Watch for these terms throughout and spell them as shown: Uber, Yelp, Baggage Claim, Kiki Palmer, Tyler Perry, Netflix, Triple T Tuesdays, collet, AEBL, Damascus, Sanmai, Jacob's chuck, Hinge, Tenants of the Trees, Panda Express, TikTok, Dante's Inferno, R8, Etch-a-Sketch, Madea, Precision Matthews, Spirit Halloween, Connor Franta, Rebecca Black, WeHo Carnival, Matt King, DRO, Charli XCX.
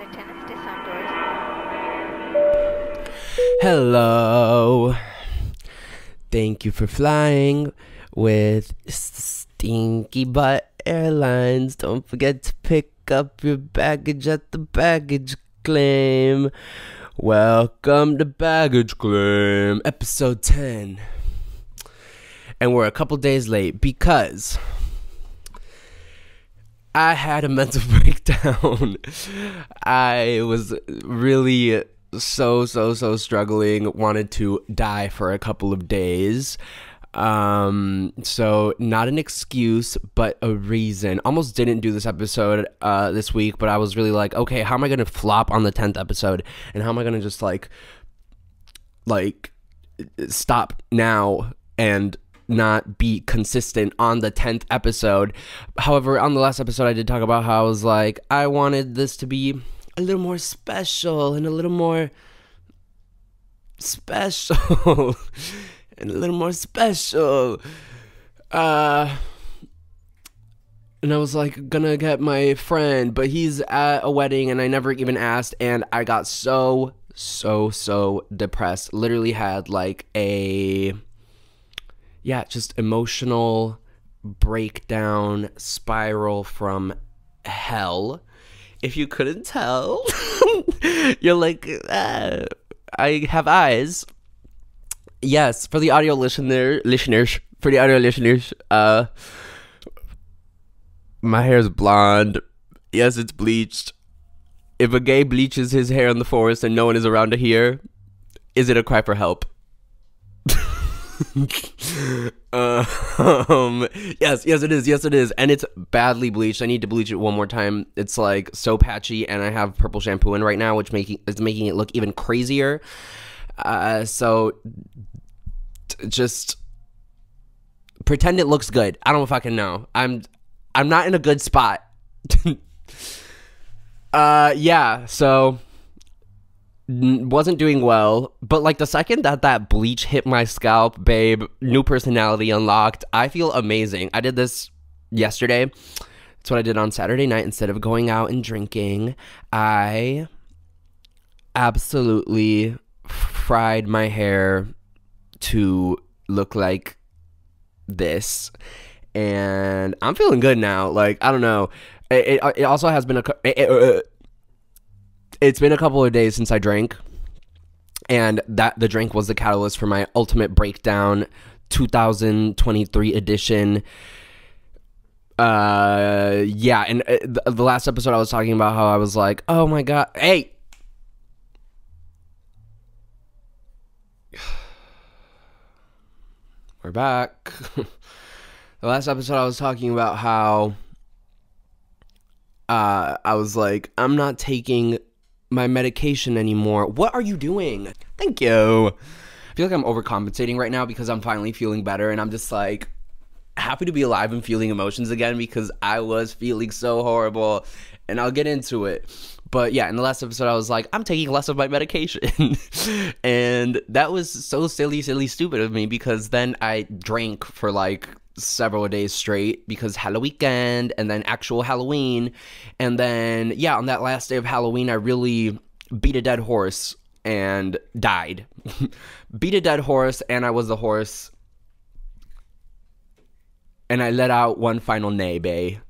that attendants to some doors. Hello. Thank you for flying with Stinky Butt Airlines. Don't forget to pick up your baggage at the baggage claim. Welcome to Baggage Claim, episode 10. And we're a couple days late because I had a mental breakdown. I was really so struggling, wanted to die for a couple of days. So not an excuse, but a reason. Almost didn't do this episode this week, but I was really like, okay, how am I gonna flop on the 10th episode? And how am I gonna just like stop now and not be consistent on the 10th episode? However, on the last episode I did talk about how I was like, I wanted this to be a little more special and a little more special and a little more special. And I was like, gonna get my friend, but he's at a wedding and I never even asked, and I got so depressed. Literally had like a, yeah, just emotional breakdown spiral from hell. If you couldn't tell, you're like, ah, I have eyes. Yes, for the audio listeners, for the audio listeners, my hair is blonde. Yes, it's bleached. If a gay bleaches his hair in the forest and no one is around to hear, is it a cry for help? Yes, it is. Yes, it is. And it's badly bleached. I need to bleach it one more time. It's like so patchy, and I have purple shampoo in right now, which is making it look even crazier. So just pretend it looks good. I don't fucking know. I'm not in a good spot. Yeah. So wasn't doing well, but like the second that bleach hit my scalp, babe, new personality unlocked. I feel amazing. I did this yesterday. That's what I did on Saturday night. Instead of going out and drinking, I absolutely fried my hair to look like this, and I'm feeling good now. Like, I don't know. It also has been It's been a couple of days since I drank, and the drink was the catalyst for my ultimate breakdown 2023 edition. Yeah, and the last episode I was talking about how I was like, oh my God, hey. We're back. The last episode I was talking about how I was like, I'm not taking my medication anymore. What are you doing? Thank you. I feel like I'm overcompensating right now because I'm finally feeling better, and I'm just like happy to be alive and feeling emotions again because I was feeling so horrible, and I'll get into it. But yeah, in the last episode I was like, I'm taking less of my medication. And that was so silly stupid of me because then I drank for like several days straight because Halloween weekend and then actual Halloween, and then yeah, on that last day of Halloween I really beat a dead horse and died. Beat a dead horse, and I was the horse, and I let out one final neigh bay.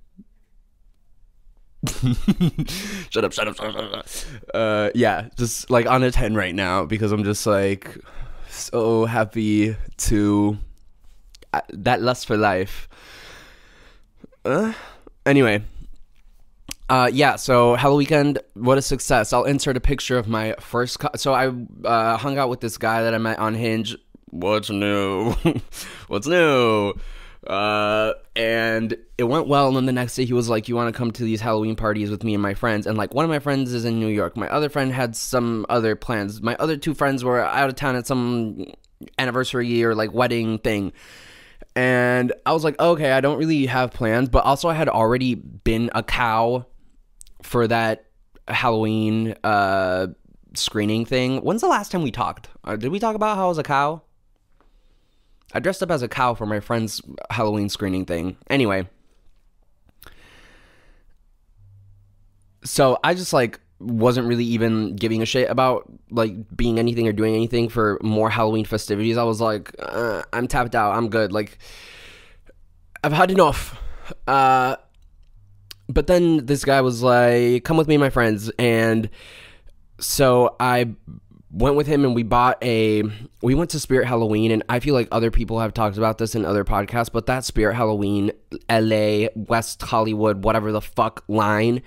Shut up. Yeah, just like on a 10 right now because I'm just like so happy to that lust for life. Anyway, yeah, so Halloween weekend, what a success. I'll insert a picture of my first so I hung out with this guy that I met on Hinge. What's new? What's new? And it went well, and then the next day he was like, you want to come to these Halloween parties with me and my friends? And like one of my friends is in New York, my other friend had some other plans, my other two friends were out of town at some anniversary or like wedding thing. And I was like, okay, I don't really have plans, but also I had already been a cow for that Halloween screening thing. When's the last time we talked? Did we talk about how I was a cow? I dressed up as a cow for my friend's Halloween screening thing. Anyway. So I just like wasn't really even giving a shit about like being anything or doing anything for more Halloween festivities. I was like, I'm tapped out, I'm good, like I've had enough. But then this guy was like, come with me and my friends. And so I went with him and we went to Spirit Halloween. And I feel like other people have talked about this in other podcasts, but that Spirit Halloween, LA, West Hollywood, whatever the fuck line,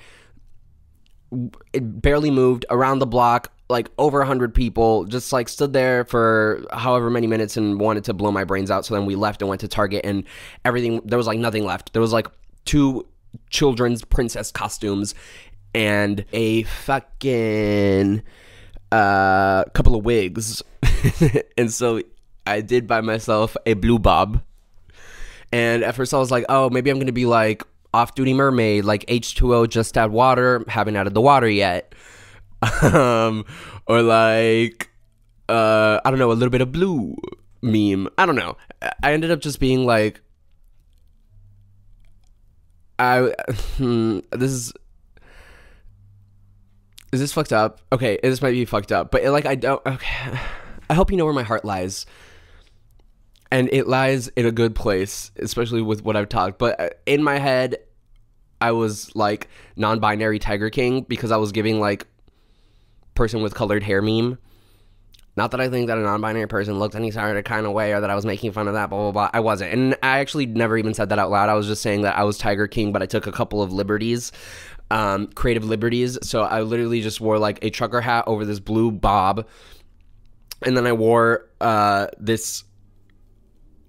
it barely moved around the block, like over 100 people just like stood there for however many minutes and wanted to blow my brains out. So then we left and went to Target and everything. There was like nothing left. There was like two children's princess costumes and a fucking couple of wigs. And so I did buy myself a blue bob. And at first I was like, oh, maybe I'm going to be like off-duty mermaid, like H2O, just add water, haven't added the water yet. Or like, I don't know, a little bit of blue meme. I don't know. I ended up just being like, is this fucked up? Okay, this might be fucked up, but like, I don't, okay. I hope you know where my heart lies. And it lies in a good place, especially with what I've talked. But in my head, I was like non-binary Tiger King because I was giving like person with colored hair meme. Not that I think that a non-binary person looked any sort of kind of way or that I was making fun of that, blah, blah, blah. I wasn't. And I actually never even said that out loud. I was just saying that I was Tiger King, but I took a couple of liberties, creative liberties. So I literally just wore like a trucker hat over this blue bob. And then I wore this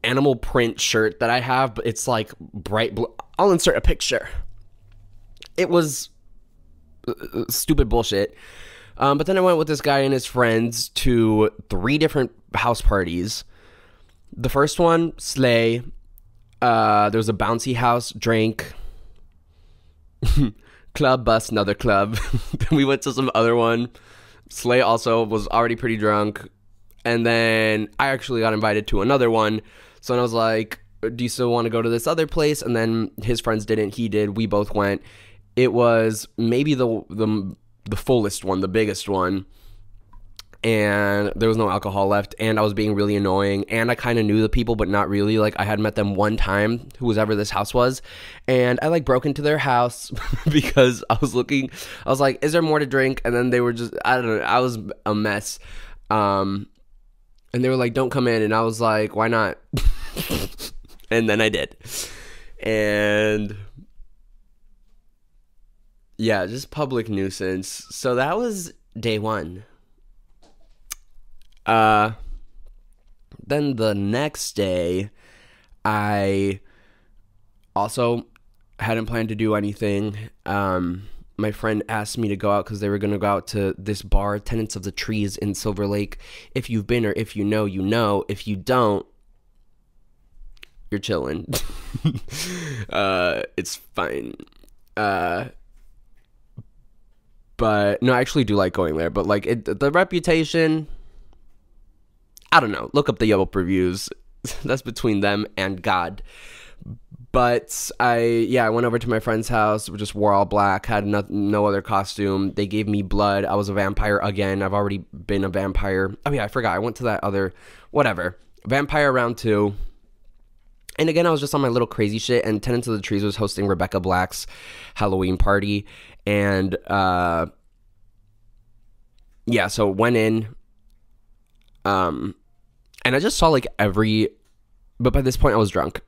animal print shirt that I have, but it's like bright blue. I'll insert a picture. It was stupid bullshit. But then I went with this guy and his friends to 3 different house parties. The first one, slay. There was a bouncy house, drink, club bus, another club. Then we went to some other one. Slay also was already pretty drunk. And then I actually got invited to another one. So I was like, do you still want to go to this other place? And then his friends didn't. He did. We both went. It was maybe the fullest one, the biggest one. And there was no alcohol left. And I was being really annoying. And I kind of knew the people, but not really. Like, I had met them one time, whoever this house was. And I, like, broke into their house because I was looking. I was like, is there more to drink? And then they were just, I don't know. I was a mess. And they were like, don't come in. And I was like, why not? And then I did. And yeah, just public nuisance. So that was day one. Then the next day, I also hadn't planned to do anything. My friend asked me to go out because they were going to go out to this bar, Tenants of the Trees in Silver Lake. If you've been or if you know, you know. If you don't, you're chilling. It's fine. But, no, I actually do like going there. But, like, the reputation, I don't know. Look up the Yelp reviews. That's between them and God. But I went over to my friend's house, just wore all black, had no other costume. They gave me blood. I was a vampire again. I've already been a vampire. Oh, yeah, I forgot. I went to that other, whatever. Vampire round 2. And again, I was just on my little crazy shit. And Tenants of the Trees was hosting Rebecca Black's Halloween party. And, yeah, so went in. And I just saw, like, every... But by this point, I was drunk.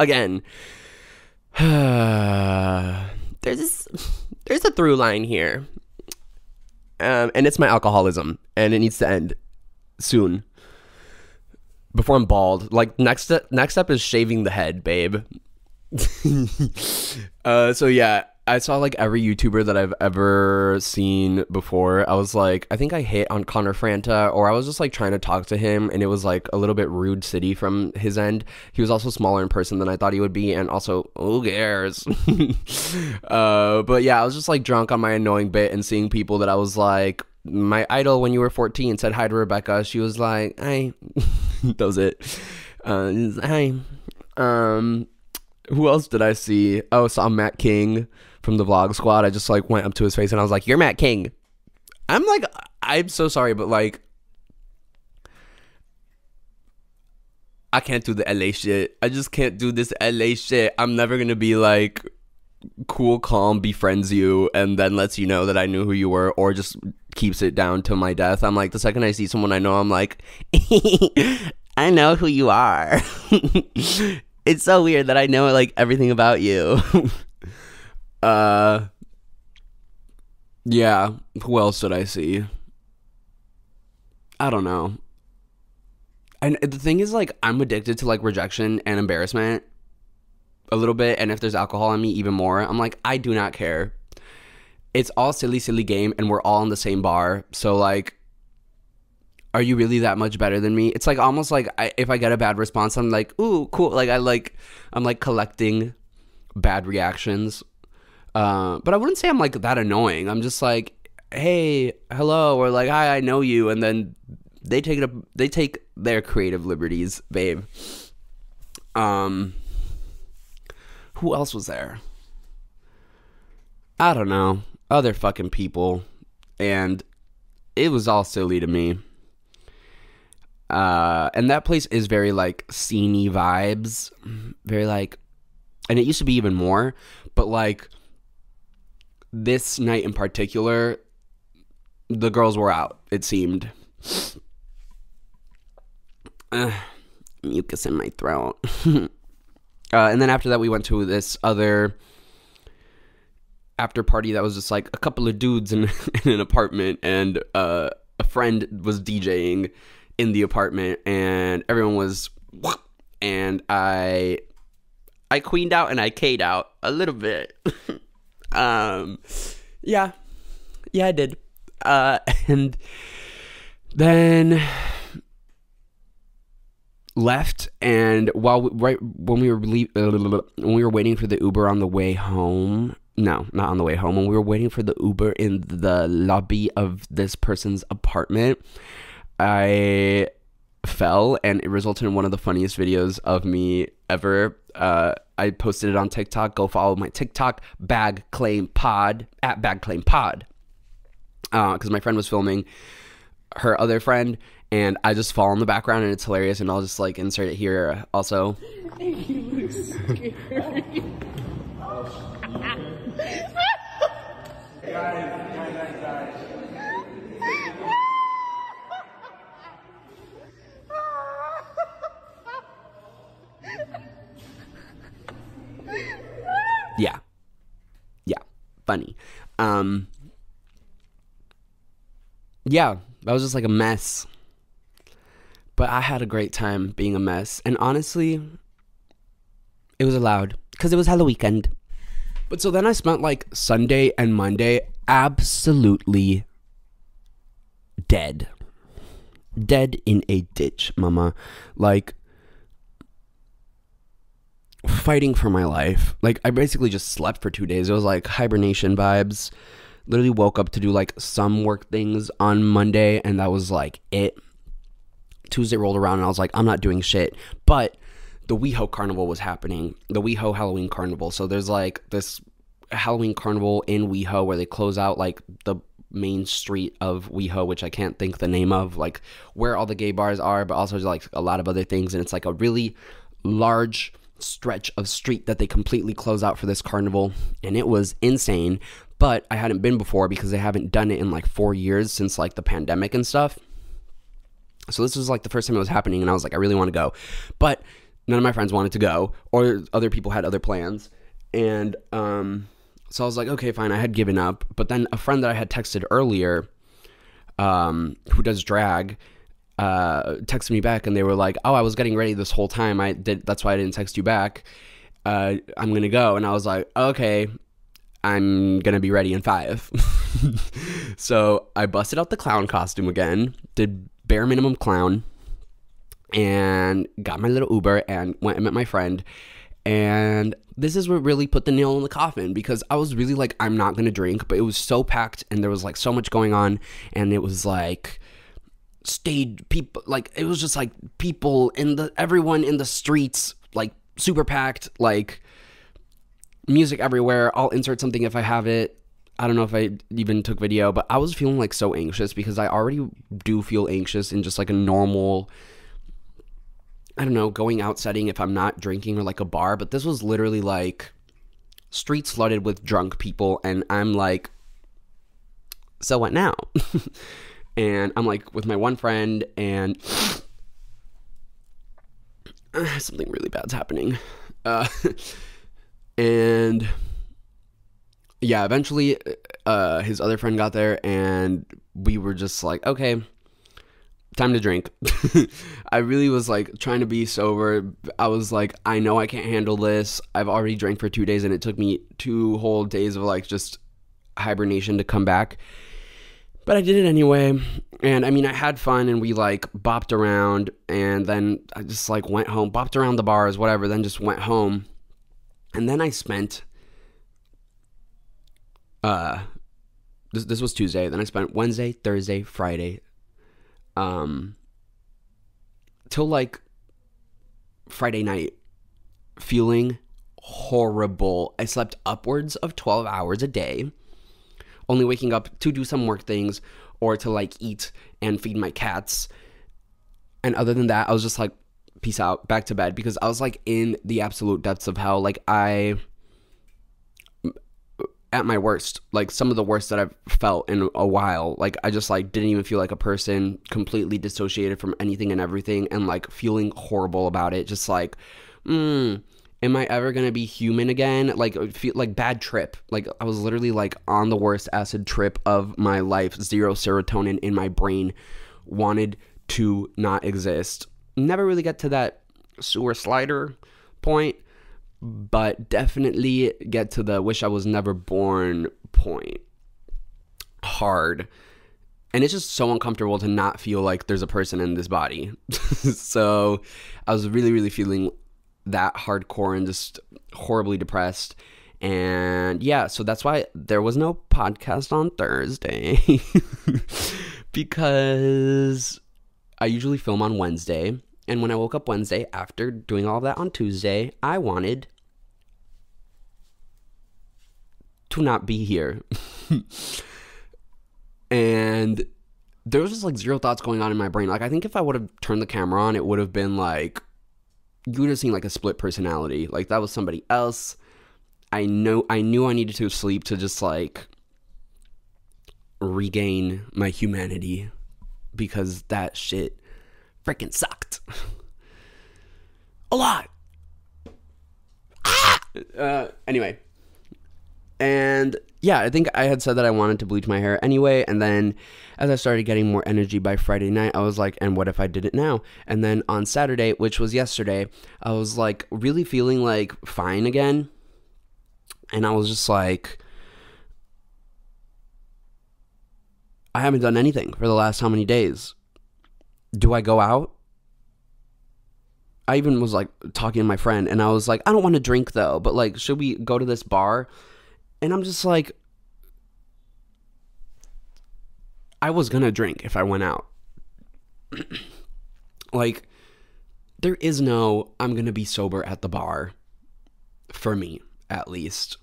Again. There's a through line here. And it's my alcoholism. And it needs to end soon. Before I'm bald. Like, next up is shaving the head, babe. So, yeah. I saw, like, every YouTuber that I've ever seen before. I was like, I think I hit on Connor Franta, or I was just, like, trying to talk to him, and it was, like, a little bit rude city from his end. He was also smaller in person than I thought he would be, and also, who cares? But, yeah, I was just, like, drunk on my annoying bit and seeing people that I was like, my idol when you were 14 said hi to Rebecca. She was like, hi. That was it. Hi. Who else did I see? Oh, saw Matt King from the Vlog Squad. I just, like, went up to his face, and I was like, you're Matt King. I'm like, I'm so sorry, but like, I can't do the LA shit. I just can't do this LA shit. I'm never gonna be like cool, calm, befriends you, and then lets you know that I knew who you were, or just keeps it down till my death. I'm like, the second I see someone I know, I'm like, I know who you are. It's so weird that I know like everything about you. Yeah, who else did I see? I don't know. And the thing is, like, I'm addicted to like rejection and embarrassment a little bit, and if there's alcohol on me, even more. I'm like, I do not care. It's all silly, silly game, and we're all in the same bar. So like, are you really that much better than me? It's like almost like if I get a bad response, I'm like, ooh, cool. Like I'm like collecting bad reactions. But I wouldn't say I'm like that annoying. I'm just like, hey, hello, or like, hi, I know you, and then they take their creative liberties, babe. Who else was there? I don't know. Other fucking people. And it was all silly to me. And that place is very like scene-y vibes. Very like, and it used to be even more, but like this night in particular, the girls were out, it seemed. Mucus in my throat. And then after that, we went to this other after party that was just like a couple of dudes in an apartment, and a friend was DJing in the apartment, and everyone was, and I queened out and I K'd out a little bit. Yeah, I did. And then left, and while when we were waiting for the Uber on the way home, no, not on the way home, when we were waiting for the Uber in the lobby of this person's apartment, I fell, and it resulted in one of the funniest videos of me ever. I posted it on TikTok. Go follow my TikTok, Bag Claim Pod, at Bag Claim Pod, because my friend was filming her other friend, and I just fall in the background, and it's hilarious, and I'll just like insert it here also. You look scary. Guys. Yeah, funny. Yeah, I was just like a mess. But I had a great time being a mess. And honestly, it was allowed because it was Halloween weekend. But so then I spent like Sunday and Monday absolutely dead. Dead in a ditch, mama. Like, fighting for my life. Like, I basically just slept for 2 days. It was like hibernation vibes. Literally woke up to do like some work things on Monday, and that was like it. Tuesday rolled around, and I was like, I'm not doing shit. But the WeHo Carnival was happening, the WeHo Halloween Carnival. So there's like this Halloween Carnival in WeHo where they close out like the main street of WeHo, which I can't think the name of, like where all the gay bars are, but also like a lot of other things. And it's like a really large stretch of street that they completely close out for this carnival, and it was insane. But I hadn't been before because they haven't done it in like 4 years since like the pandemic and stuff. So this was like the first time it was happening, and I was like, I really want to go, but none of my friends wanted to go, or other people had other plans. And so I was like, okay, fine. I had given up. But then a friend that I had texted earlier, who does drag, texted me back, and they were like, oh, I was getting ready this whole time. That's why I didn't text you back. I'm gonna go. And I was like, okay, I'm gonna be ready in 5. So I busted out the clown costume again, did bare minimum clown, and got my little Uber, and went and met my friend. And this is what really put the nail in the coffin, because I was really like, I'm not gonna drink, but it was so packed, and there was like so much going on, and it was like stage people, like it was just like people in the, everyone in the streets, like super packed, like music everywhere. I'll insert something if I have it. I don't know if I even took video, but I was feeling like so anxious because I already do feel anxious in just like a normal, I don't know, going out setting if I'm not drinking or like a bar. But this was literally like streets flooded with drunk people, and I'm like, so what now? And I'm like with my one friend, and something really bad's happening. And yeah, eventually his other friend got there, and we were just like, okay, time to drink. I really was like trying to be sober. I was like, I know I can't handle this. I've already drank for 2 days, and it took me 2 whole days of like just hibernation to come back. But I did it anyway, and I mean, I had fun, and we like bopped around, and then I just like went home, bopped around the bars, whatever, then just went home. And then I spent, this was Tuesday, then I spent Wednesday, Thursday, Friday, till like Friday night, feeling horrible. I slept upwards of 12 hours a day, only waking up to do some work things or to like eat and feed my cats. And other than that, I was just like, peace out, back to bed, because I was like in the absolute depths of hell. Like at my worst, like some of the worst that I've felt in a while. Like I just like didn't even feel like a person, completely dissociated from anything and everything, and like feeling horrible about it. Just like, am I ever going to be human again? Like, feel like bad trip. Like I was literally like on the worst acid trip of my life. Zero serotonin in my brain, wanted to not exist. Never really got to that sewer slider point, but definitely get to the wish I was never born point hard. And it's just so uncomfortable to not feel like there's a person in this body. So I was really, really feeling that hardcore and just horribly depressed. And yeah, so that's why there was no podcast on Thursday, because I usually film on Wednesday, and when I woke up Wednesday after doing all that on Tuesday, I wanted to not be here. And there was just like zero thoughts going on in my brain. Like I think if I would have turned the camera on, it would have been like, you would have seen like a split personality. Like that was somebody else. I knew I needed to sleep to just like regain my humanity, because that shit freaking sucked a lot. Anyway, and yeah, I think I had said that I wanted to bleach my hair anyway, and then as I started getting more energy by Friday night, I was like, and what if I did it now? And then on Saturday, which was yesterday, I was like really feeling like fine again, and I was just like, I haven't done anything for the last how many days? Do I go out? I even was like talking to my friend, and I was like, I don't want to drink though, but like, should we go to this bar? And I'm just like, I was gonna drink if I went out. Like, there is no, I'm gonna be sober at the bar, for me at least.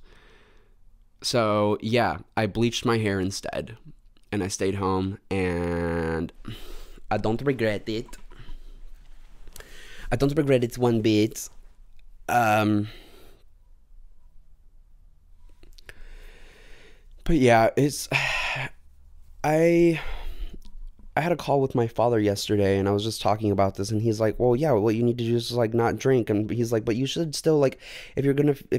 So yeah, I bleached my hair instead. And I stayed home, and I don't regret it. I don't regret it one bit. But yeah, it's, I had a call with my father yesterday, and I was just talking about this, and he's like, well, yeah, what you need to do is just like not drink. And he's like, but you should still like, if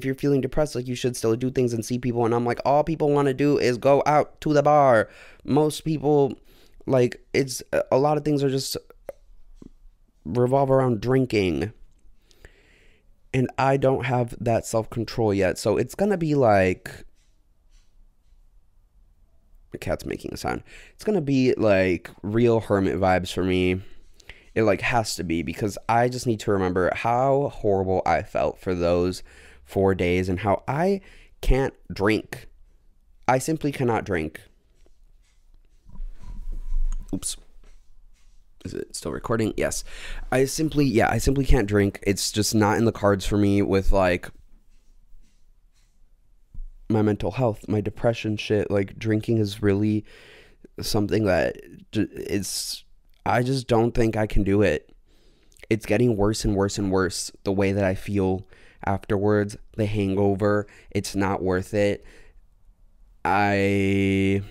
you're feeling depressed, like you should still do things and see people. And I'm like, all people want to do is go out to the bar. Most people, like, it's a lot of things are just revolve around drinking, and I don't have that self-control yet. So it's going to be like, the cat's making a sound. It's gonna be like real hermit vibes for me. It like has to be, because I just need to remember how horrible I felt for those 4 days, and how I can't drink. I simply cannot drink. Oops. Is it still recording? Yes. I simply can't drink. It's just not in the cards for me with like my mental health, my depression shit. Like, drinking is really something that it's, I just don't think I can do it. It's getting worse and worse and worse. The way that I feel afterwards, the hangover, it's not worth it. I'm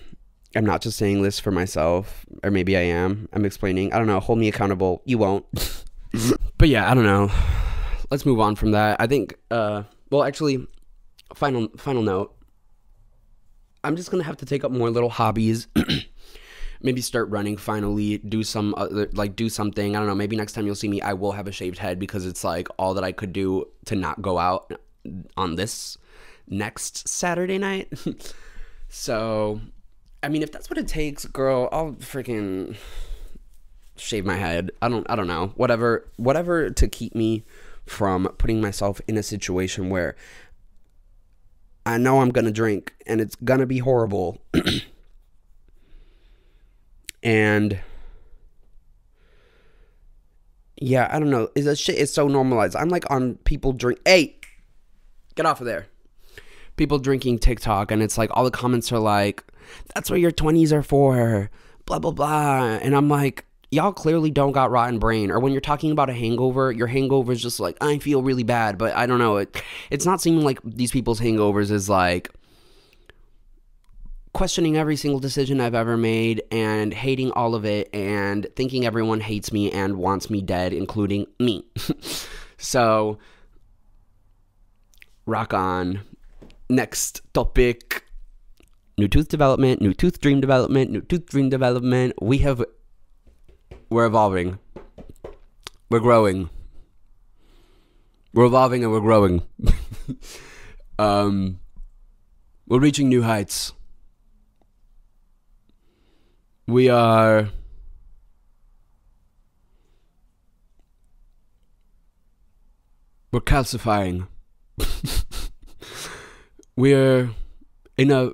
not just saying this for myself, or maybe I am. I'm explaining. I don't know. Hold me accountable. You won't. But yeah, I don't know. Let's move on from that. I think, well, actually, final note. I'm just going to have to take up more little hobbies. Maybe start running finally, do some other, like, do something. I don't know, maybe next time you'll see me, I will have a shaved head, because it's like all that I could do to not go out on this next Saturday night. So, I mean, if that's what it takes, girl, I'll freaking shave my head. I don't know. Whatever to keep me from putting myself in a situation where I know I'm going to drink and it's going to be horrible. And yeah, I don't know. That shit is so normalized. I'm like on people drink. Hey, get off of there. People drinking TikTok, and it's like all the comments are like, "That's what your 20s are for." Blah blah blah. And I'm like, y'all clearly don't got rotten brain. Or when you're talking about a hangover, your hangover is just like, I feel really bad, but I don't know. It's not seeming like these people's hangovers is like questioning every single decision I've ever made and hating all of it and thinking everyone hates me and wants me dead, including me. So, rock on. Next topic. New tooth development, new tooth dream development, new tooth dream development. We're evolving. We're growing. We're evolving and we're growing. We're reaching new heights. We are calcifying. We're in a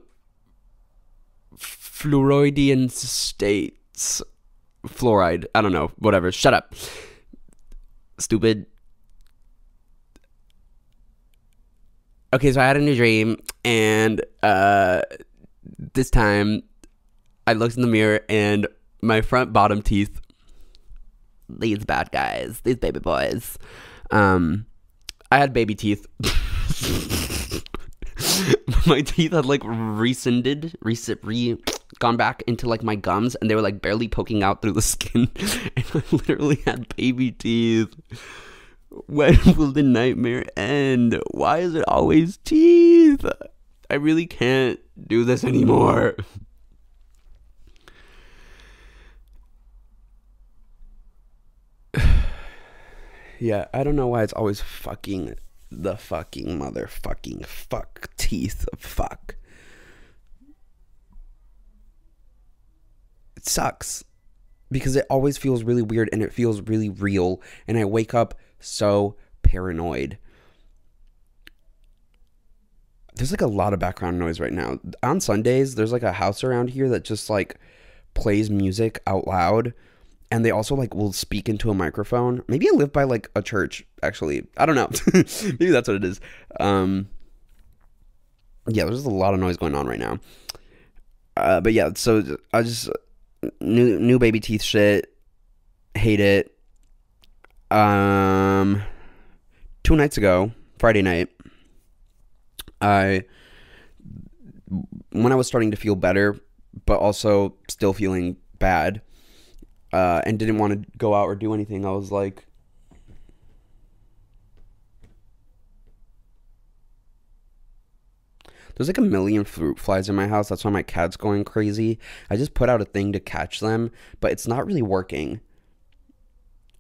fluoridian state. Fluoride. I don't know. Whatever. Shut up. Stupid. Okay, so I had a new dream, and this time I looked in the mirror and my front bottom teeth, these bad guys, these baby boys, I had baby teeth. My teeth had like gone back into like my gums, and they were like barely poking out through the skin. And I literally had baby teeth. When will the nightmare end? Why is it always teeth? I really can't do this anymore. Yeah, I don't know why it's always fucking the fucking motherfucking fuck teeth. Fuck. It sucks because it always feels really weird and it feels really real, and I wake up so paranoid. There's like a lot of background noise right now. On Sundays, there's like a house around here that just like plays music out loud. And they also, like, will speak into a microphone. Maybe I live by, like, a church, actually. I don't know. Maybe that's what it is. Yeah, there's a lot of noise going on right now. But, yeah, so I just... New baby teeth shit. Hate it. 2 nights ago, Friday night, when I was starting to feel better, but also still feeling bad... and didn't want to go out or do anything, I was like, there's like a million fruit flies in my house. That's why my cat's going crazy. I just put out a thing to catch them, but it's not really working.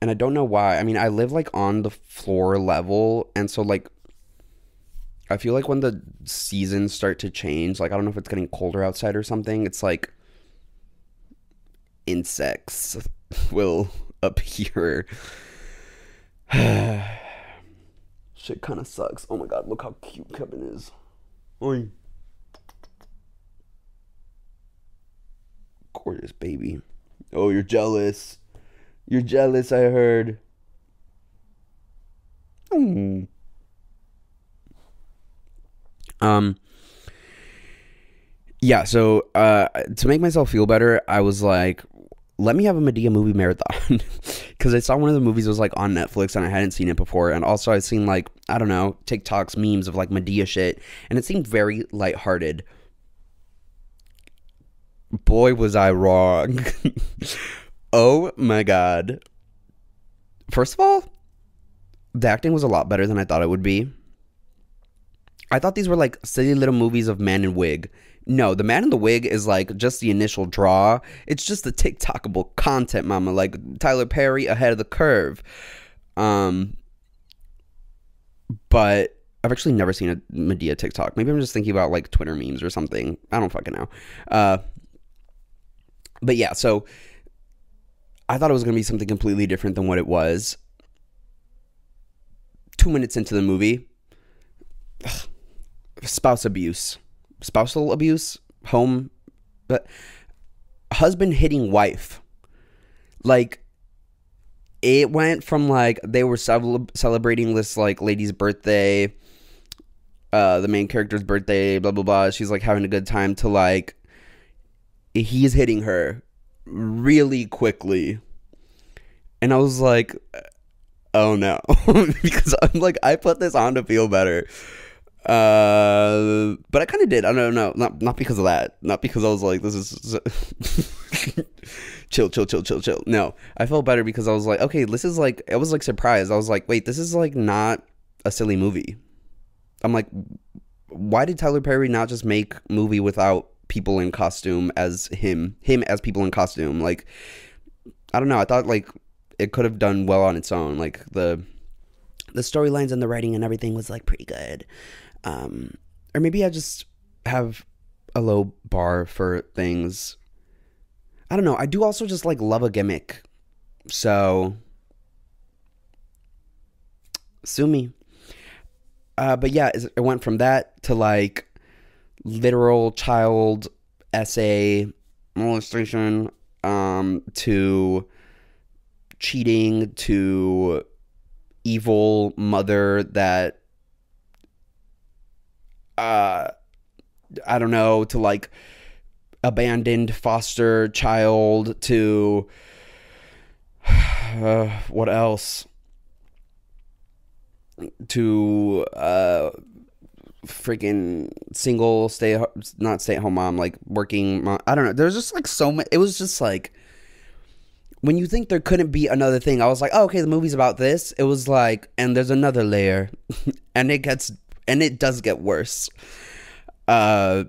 And I don't know why. I mean, I live like on the floor level. And so like, I feel like when the seasons start to change, like I don't know if it's getting colder outside or something. It's like, insects will appear. Shit kind of sucks. Oh my god, look how cute Kevin is. Oi. Gorgeous baby. Oh, you're jealous. You're jealous, I heard. Yeah, so to make myself feel better, I was like, let me have a Madea movie marathon, because I saw one of the movies was like on Netflix and I hadn't seen it before, and also I've seen like, I don't know, TikToks, memes of like Madea shit, and it seemed very lighthearted. Boy, was I wrong. Oh my god. First of all, the acting was a lot better than I thought it would be. I thought these were like silly little movies of man in wig. No, the man in the wig is like just the initial draw. It's just the TikTokable content, mama. Like Tyler Perry ahead of the curve. But I've actually never seen a Madea TikTok. Maybe I'm just thinking about like Twitter memes or something. I don't fucking know. But yeah, so I thought it was going to be something completely different than what it was. 2 minutes into the movie, ugh, spouse abuse. Spousal abuse, home, but husband hitting wife. Like, it went from like they were celebrating this like lady's birthday, the main character's birthday, blah blah blah, she's like having a good time, to like he's hitting her really quickly, and I was like, oh no. Because I'm like, I put this on to feel better. But I kind of did. I don't know. Not because of that. Not because I was like, this is so chill. No, I felt better because I was like, okay, this is like, I was like surprised. I was like, wait, this is like not a silly movie. I'm like, why did Tyler Perry not just make movie without people in costume as him as people in costume? Like, I don't know. I thought like it could have done well on its own. Like the storylines and the writing and everything was like pretty good. Or maybe I just have a low bar for things. I don't know. I do also just like love a gimmick. So sue me. But yeah, it went from that to like literal child essay molestation, to cheating, to evil mother that I don't know, to like abandoned foster child, to what else, to freaking single stay-at-home mom, like working mom. I don't know, there's just like so much. It was just like, when you think there couldn't be another thing, I was like, oh, okay, the movie's about this. It was like, and there's another layer. And it gets, and it does get worse. And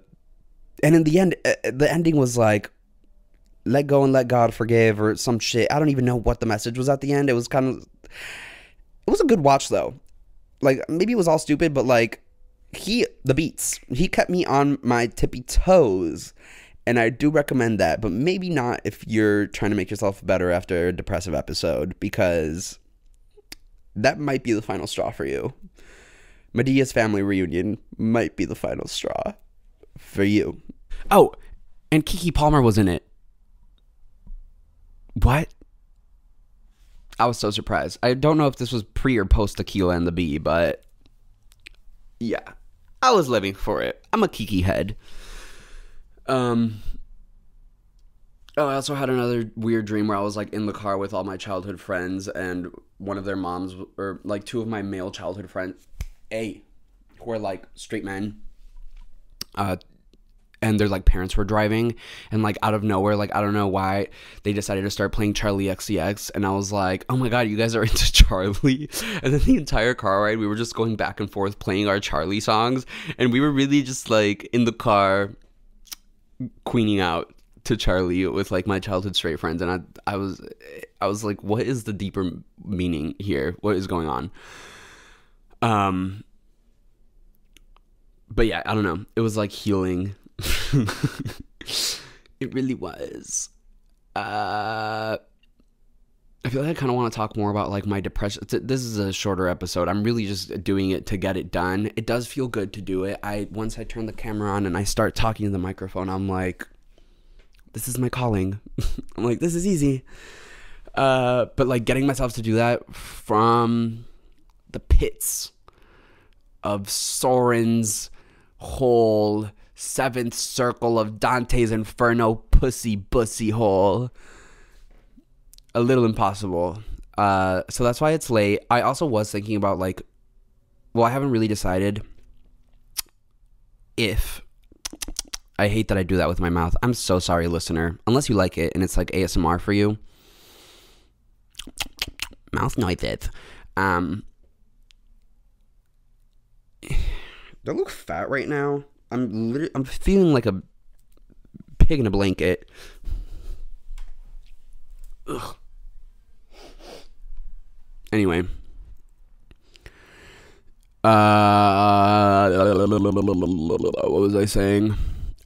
in the end, the ending was like, let go and let God forgive, or some shit. I don't even know what the message was at the end. It was kind of, it was a good watch though. Like, maybe it was all stupid, but like, the beats, he kept me on my tippy toes. And I do recommend that, but maybe not if you're trying to make yourself better after a depressive episode, because that might be the final straw for you. Madea's family reunion might be the final straw for you. Oh, and Kiki Palmer was in it. What? I was so surprised. I don't know if this was pre or post Tequila and the Bee, but yeah, I was living for it. I'm a Kiki head. Oh, I also had another weird dream where I was like in the car with all my childhood friends, and one of their moms, or like two of my male childhood friends, who are like straight men, and their like parents were driving, and like out of nowhere, like I don't know why, they decided to start playing Charli XCX, and I was like, oh my god, you guys are into Charli. And then the entire car ride, we were just going back and forth playing our Charli songs, and we were really just like in the car queening out to Charli with like my childhood straight friends, and I was like, what is the deeper meaning here? What is going on? But yeah, I don't know. It was like healing. It really was. I feel like I kind of want to talk more about like my depression. This is a shorter episode. I'm really just doing it to get it done. It does feel good to do it. Once I turn the camera on and I start talking to the microphone, I'm like, this is my calling. I'm like, this is easy. But like getting myself to do that from the pits of Soren's hole seventh circle of Dante's Inferno pussy hole. A little impossible. So that's why it's late. I also was thinking about, like, well, I haven't really decided if... I hate that I do that with my mouth. I'm so sorry, listener. Unless you like it and it's like ASMR for you. Mouth noises. Do I look fat right now? I'm feeling like a pig in a blanket. Ugh. Anyway. What was I saying?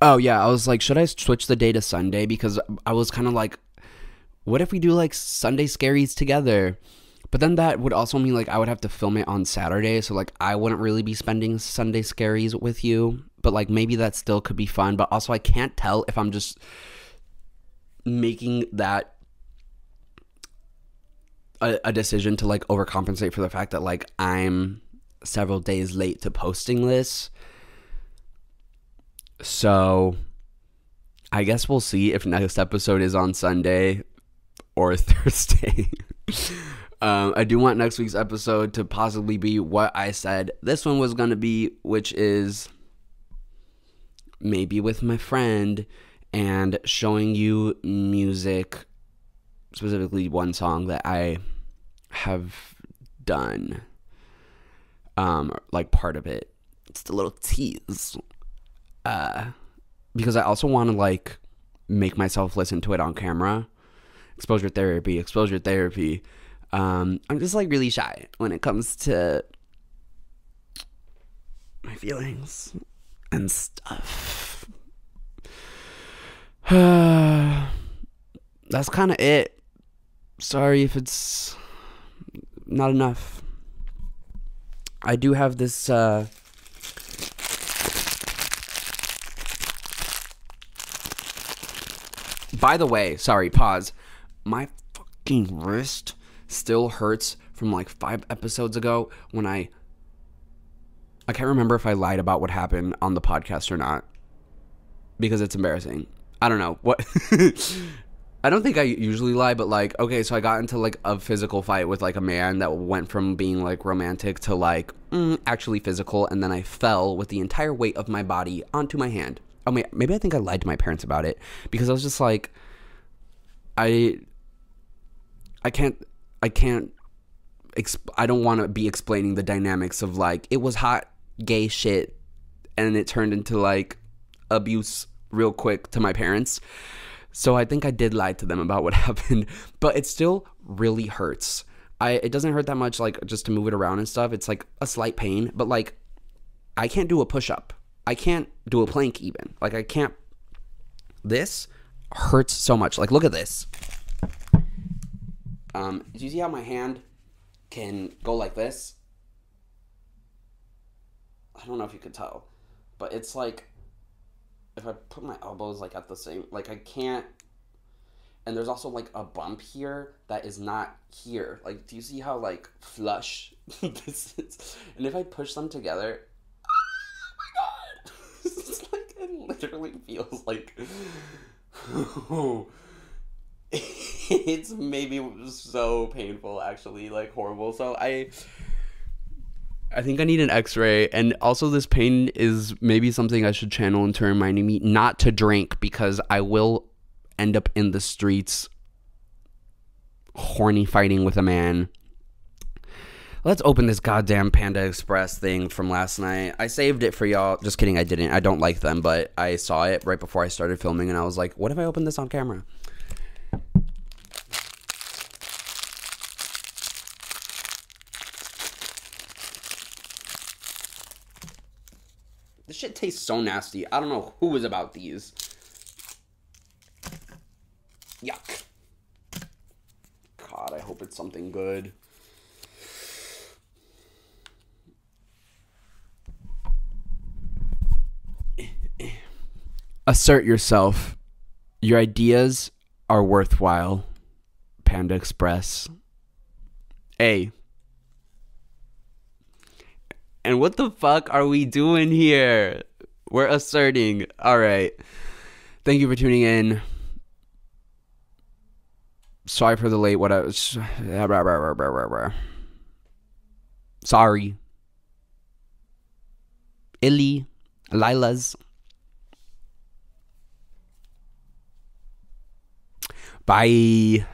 Oh, yeah, I was like, should I switch the day to Sunday? Because I was kind of like, what if we do, like, Sunday scaries together? But then that would also mean, like, I would have to film it on Saturday. So, like, I wouldn't really be spending Sunday scaries with you. But, like, maybe that still could be fun. But also, I can't tell if I'm just making that a decision to, like, overcompensate for the fact that, like, I'm several days late to posting this. So, I guess we'll see if next episode is on Sunday or Thursday. I do want next week's episode to possibly be what I said this one was going to be, which is maybe with my friend and showing you music, specifically one song that I have done, like part of it. It's a little tease. Because I also want to, like, make myself listen to it on camera. Exposure therapy. I'm just, like, really shy when it comes to my feelings and stuff. That's kind of it. Sorry if it's not enough. I do have this, by the way, sorry, pause. My fucking wrist still hurts from like 5 episodes ago when I can't remember if I lied about what happened on the podcast or not, because it's embarrassing. I don't know. What? I don't think I usually lie, but like, okay, so I got into like a physical fight with like a man that went from being like romantic to like actually physical, and then I fell with the entire weight of my body onto my hand. Oh, maybe I think I lied to my parents about it, because I was just like, I don't want to be explaining the dynamics of like, it was hot gay shit and it turned into like abuse real quick to my parents. So I think I did lie to them about what happened, but it still really hurts. It doesn't hurt that much, like just to move it around and stuff. It's like a slight pain, but like I can't do a push-up. I can't do a plank even. Like, I can't. This hurts so much. Like, look at this. Do you see how my hand can go like this? I don't know if you could tell, but it's like if I put my elbows like at the same, like I can't. And there's also like a bump here that is not here. Like, do you see how like flush this is? And if I push them together, literally feels like it's maybe so painful, actually, like horrible. So I think I need an x-ray. And also this pain is maybe something I should channel into reminding me not to drink, because I will end up in the streets horny fighting with a man. Let's open this goddamn Panda Express thing from last night. I saved it for y'all. Just kidding, I didn't. I don't like them, but I saw it right before I started filming, and I was like, what if I open this on camera? This shit tastes so nasty. I don't know who was about these. Yuck. God, I hope it's something good. Assert yourself. Your ideas are worthwhile. Panda Express. Hey. And what the fuck are we doing here? We're asserting. All right. Thank you for tuning in. Sorry for the late. What I was. Sorry. Illy. Lila's. Bye.